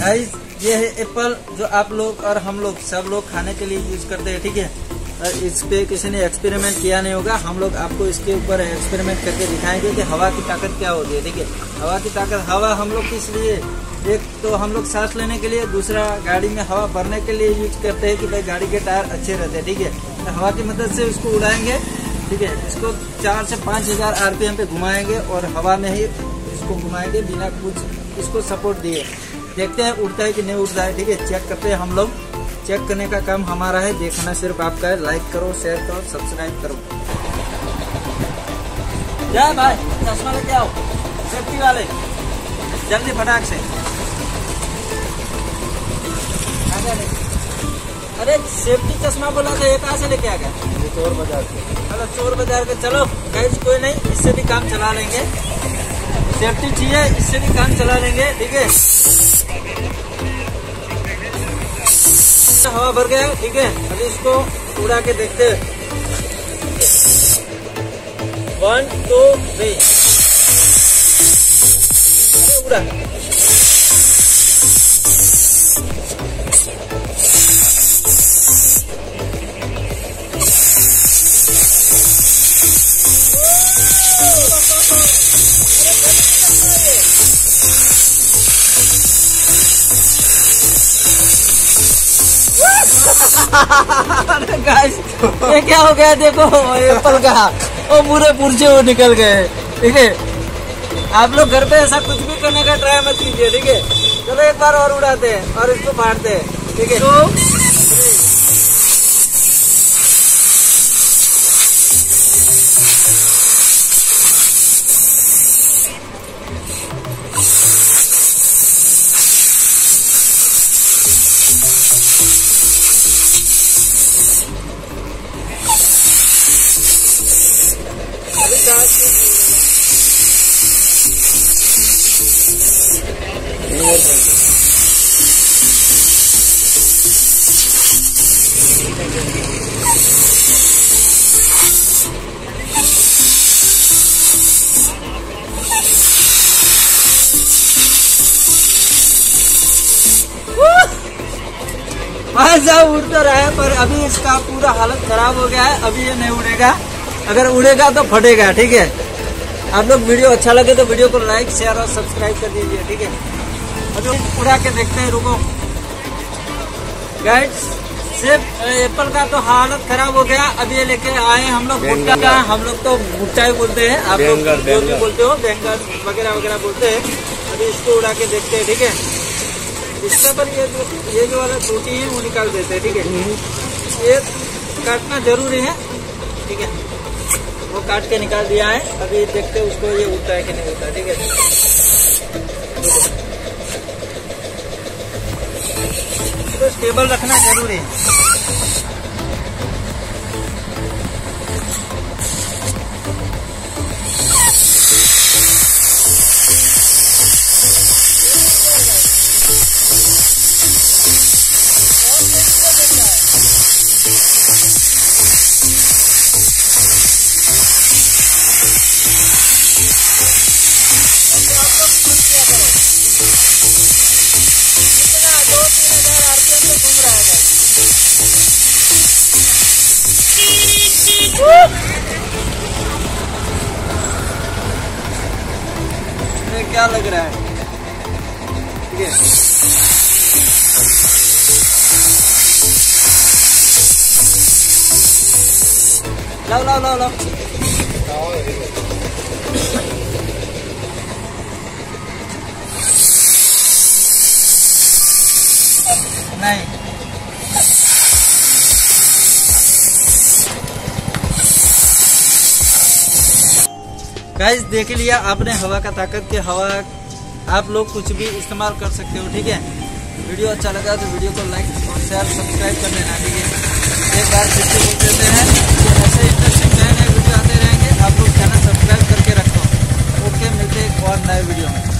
Guys ये है Apple जो आप लोग और हम लोग सब लोग खाने के लिए यूज करते हैं, ठीक है। और इस पे किसी ने एक्सपेरिमेंट किया नहीं होगा, हम लोग आपको इसके ऊपर एक्सपेरिमेंट करके दिखाएंगे कि हवा की ताकत क्या होती है, ठीक है। हवा की ताकत, हवा हम लोग किस लिए, एक तो हम लोग सांस लेने के लिए, दूसरा गाड़ी में हवा भरने के लिए यूज करते हैं कि भाई गाड़ी के टायर अच्छे रहते हैं, ठीक है। तो हवा की मदद से उसको उड़ाएंगे, ठीक है। इसको 4 से 5000 RPM पे घुमाएंगे और हवा में ही इसको घुमाएंगे बिना कुछ इसको सपोर्ट दिए। देखते हैं उड़ता है कि नहीं उड़ता है, ठीक है। चेक करते हैं हम लोग, चेक करने का काम हमारा है, देखना सिर्फ आपका है। लाइक करो, शेयर करो, सब्सक्राइब करो। जा भाई चश्मा लेके आओ, सेफ्टी वाले, जल्दी फटाक से। अरे सेफ्टी चश्मा बोला था, ये कहाँ से लेके आ गया? चोर बाजार से। अरे चोर बाजार के, चलो गाइस कोई नहीं, इससे भी काम चला लेंगे। सेफ्टी चाहिए, इससे भी काम चला लेंगे, ठीक है। हवा भर गया, ठीक है। अभी इसको उड़ा के देखते हैं। 1 2 3 उड़ा। अरे गाइस ये क्या हो गया, देखो एप्पल का और पूरे पुर्जे वो निकल गए, ठीक है। आप लोग घर पे ऐसा कुछ भी करने का ट्राई मत कीजिए, ठीक है। चलो एक बार और उड़ाते हैं और इसको फाड़ते हैं, ठीक है। उड़ तो रहा है पर अभी इसका पूरा हालत खराब हो गया है, अभी ये नहीं उड़ेगा। अगर उड़ेगा तो फटेगा, ठीक है। आप लोग वीडियो अच्छा लगे तो वीडियो को लाइक, शेयर और सब्सक्राइब कर दीजिए, ठीक है। अभी उड़ा के देखते हैं, रुको गाइस। सिर्फ एप्पल का तो हालत खराब हो गया, अब ये लेके आए हम लोग भुट्टा का। हम लोग तो भुट्टा ही बोलते हैं, आप लोग जो भी बोलते हो, बैंगन वगैरह वगैरह बोलते हैं। अभी इसको उड़ा के देखते हैं, ठीक है। इसके पर ये जो वाला टूटी है वो निकाल देते हैं, ठीक है। ये काटना जरूरी है, ठीक है। वो काट के निकाल दिया है, अभी देखते हैं उसको ये उड़ता है कि नहीं उड़ता, ठीक है। तो स्टेबल रखना जरूरी है। क्या लग रहा है, ठीक है। लाओ लाओ लाओ लाओ, नहीं गाइस देख लिया आपने हवा का ताकत के। हवा आप लोग कुछ भी इस्तेमाल कर सकते हो, ठीक है। वीडियो अच्छा लगा तो वीडियो को लाइक और शेयर सब्सक्राइब कर लेना, ठीक है। एक बार फिर से बोल देते हैं कि ऐसे इंटरेस्टिंग नए नए वीडियो आते रहेंगे, आप लोग चैनल सब्सक्राइब करके रखो। ओके, मिलते हैं एक और नए वीडियो में।